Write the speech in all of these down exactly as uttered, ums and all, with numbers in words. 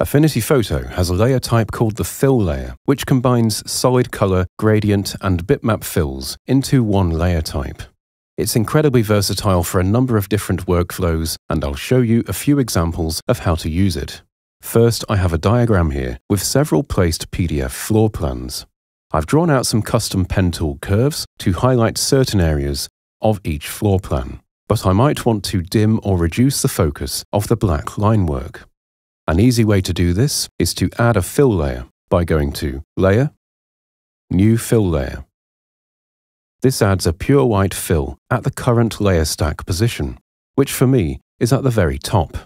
Affinity Photo has a layer type called the Fill Layer, which combines solid color, gradient, and bitmap fills into one layer type. It's incredibly versatile for a number of different workflows, and I'll show you a few examples of how to use it. First, I have a diagram here with several placed P D F floor plans. I've drawn out some custom pen tool curves to highlight certain areas of each floor plan, but I might want to dim or reduce the focus of the black line work. An easy way to do this is to add a fill layer by going to Layer, New Fill Layer. This adds a pure white fill at the current layer stack position, which for me is at the very top.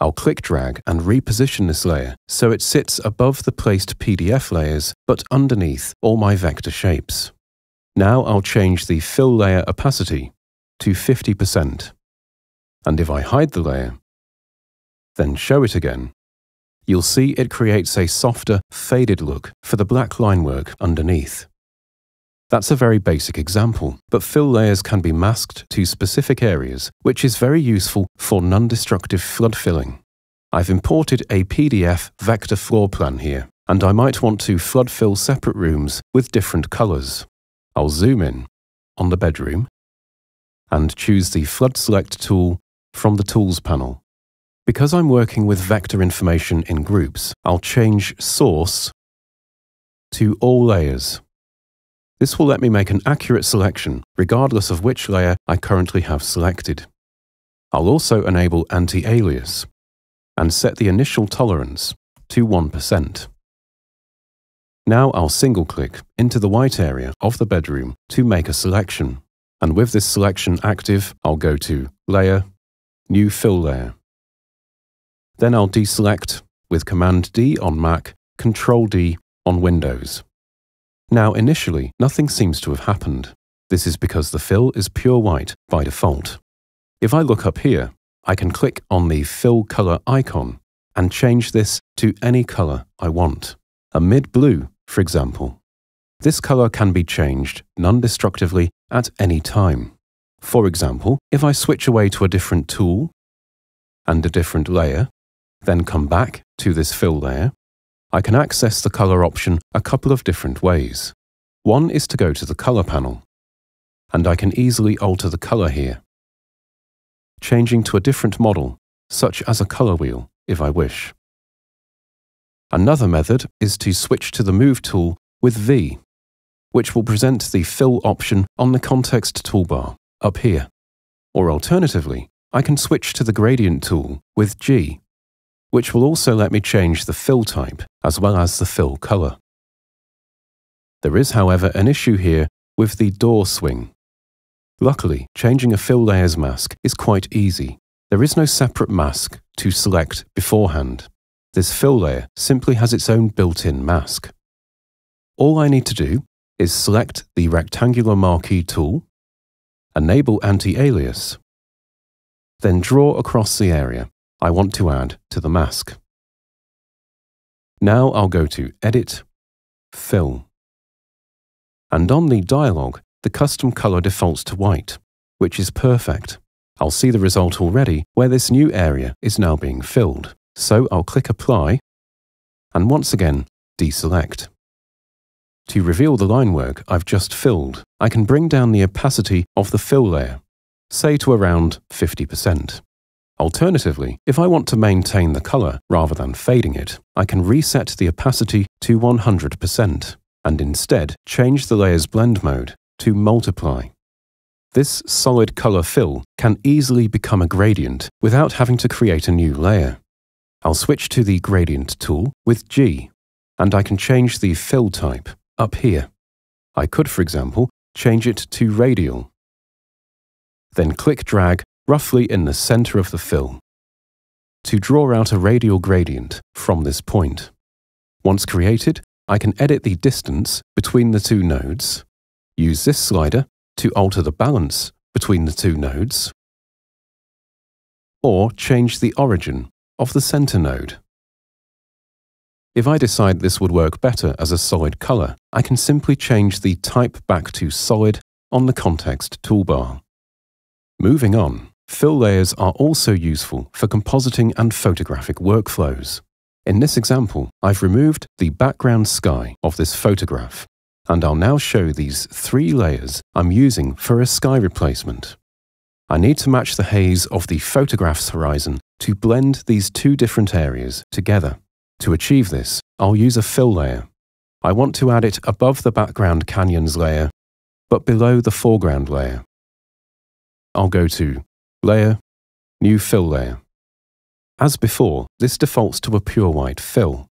I'll click drag and reposition this layer so it sits above the placed P D F layers but underneath all my vector shapes. Now I'll change the fill layer opacity to fifty percent. And if I hide the layer, then show it again, you'll see it creates a softer, faded look for the black line work underneath. That's a very basic example, but fill layers can be masked to specific areas, which is very useful for non-destructive flood filling. I've imported a P D F vector floor plan here, and I might want to flood fill separate rooms with different colors. I'll zoom in on the bedroom and choose the Flood Select tool from the Tools panel. Because I'm working with vector information in groups, I'll change Source to All Layers. This will let me make an accurate selection, regardless of which layer I currently have selected. I'll also enable anti-alias and set the initial tolerance to one percent. Now I'll single-click into the white area of the bedroom to make a selection. And with this selection active, I'll go to Layer, New Fill Layer. Then I'll deselect with Command D on Mac, Control D on Windows. Now initially, nothing seems to have happened. This is because the fill is pure white by default. If I look up here, I can click on the fill color icon and change this to any color I want. A mid-blue, for example. This color can be changed non-destructively at any time. For example, if I switch away to a different tool and a different layer, then come back to this fill layer, I can access the color option a couple of different ways. One is to go to the color panel, and I can easily alter the color here, changing to a different model, such as a color wheel, if I wish. Another method is to switch to the Move tool with V, which will present the Fill option on the context toolbar, up here. Or alternatively, I can switch to the Gradient tool with G, which will also let me change the fill type as well as the fill color. There is, however, an issue here with the door swing. Luckily, changing a fill layer's mask is quite easy. There is no separate mask to select beforehand. This fill layer simply has its own built-in mask. All I need to do is select the rectangular marquee tool, enable anti-alias, then draw across the area I want to add to the mask. Now I'll go to Edit, Fill. And on the dialog, the custom color defaults to white, which is perfect. I'll see the result already where this new area is now being filled. So I'll click Apply and once again deselect. To reveal the line work I've just filled, I can bring down the opacity of the fill layer, say to around fifty percent. Alternatively, if I want to maintain the color rather than fading it, I can reset the opacity to one hundred percent and instead change the layer's blend mode to multiply. This solid color fill can easily become a gradient without having to create a new layer. I'll switch to the Gradient tool with G, and I can change the fill type up here. I could, for example, change it to radial. Then click drag roughly in the center of the fill to draw out a radial gradient from this point. Once created, I can edit the distance between the two nodes, use this slider to alter the balance between the two nodes, or change the origin of the center node. If I decide this would work better as a solid color, I can simply change the type back to solid on the context toolbar. Moving on, fill layers are also useful for compositing and photographic workflows. In this example, I've removed the background sky of this photograph, and I'll now show these three layers I'm using for a sky replacement. I need to match the haze of the photograph's horizon to blend these two different areas together. To achieve this, I'll use a fill layer. I want to add it above the background canyons layer, but below the foreground layer. I'll go to Layer, New Fill Layer. As before, this defaults to a pure white fill.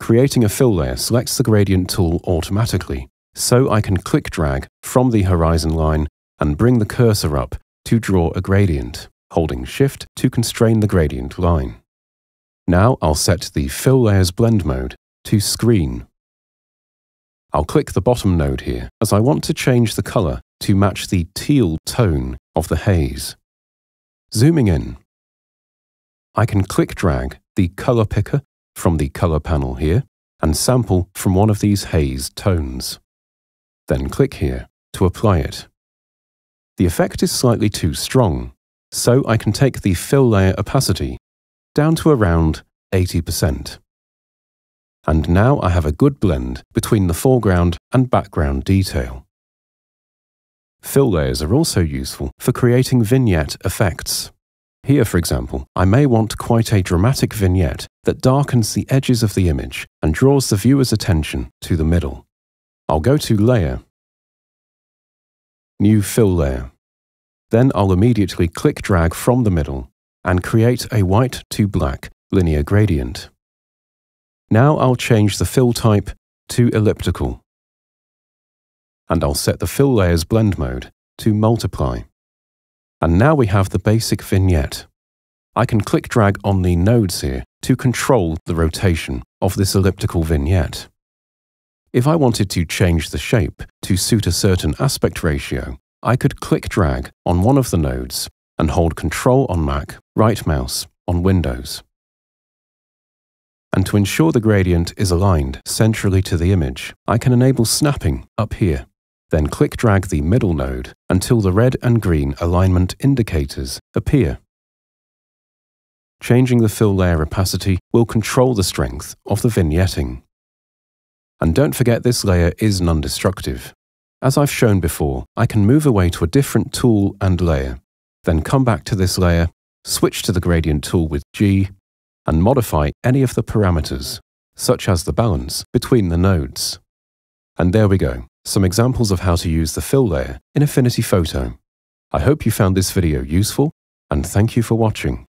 Creating a fill layer selects the gradient tool automatically, so I can click drag from the horizon line and bring the cursor up to draw a gradient, holding Shift to constrain the gradient line. Now I'll set the Fill Layer's blend mode to Screen. I'll click the bottom node here as I want to change the color to match the teal tone of the haze. Zooming in, I can click drag the color picker from the color panel here and sample from one of these haze tones. Then click here to apply it. The effect is slightly too strong, so I can take the fill layer opacity down to around eighty percent. And now I have a good blend between the foreground and background detail. Fill layers are also useful for creating vignette effects. Here, for example, I may want quite a dramatic vignette that darkens the edges of the image and draws the viewer's attention to the middle. I'll go to Layer, New Fill Layer. Then I'll immediately click drag from the middle and create a white to black linear gradient. Now I'll change the fill type to elliptical, and I'll set the fill layer's blend mode to multiply. And now we have the basic vignette. I can click drag on the nodes here to control the rotation of this elliptical vignette. If I wanted to change the shape to suit a certain aspect ratio, I could click drag on one of the nodes and hold Control on Mac, right mouse on Windows. And to ensure the gradient is aligned centrally to the image, I can enable snapping up here. Then click drag the middle node until the red and green alignment indicators appear. Changing the fill layer opacity will control the strength of the vignetting. And don't forget this layer is non-destructive. As I've shown before, I can move away to a different tool and layer, then come back to this layer, switch to the gradient tool with G, and modify any of the parameters, such as the balance between the nodes. And there we go, some examples of how to use the fill layer in Affinity Photo. I hope you found this video useful, and thank you for watching.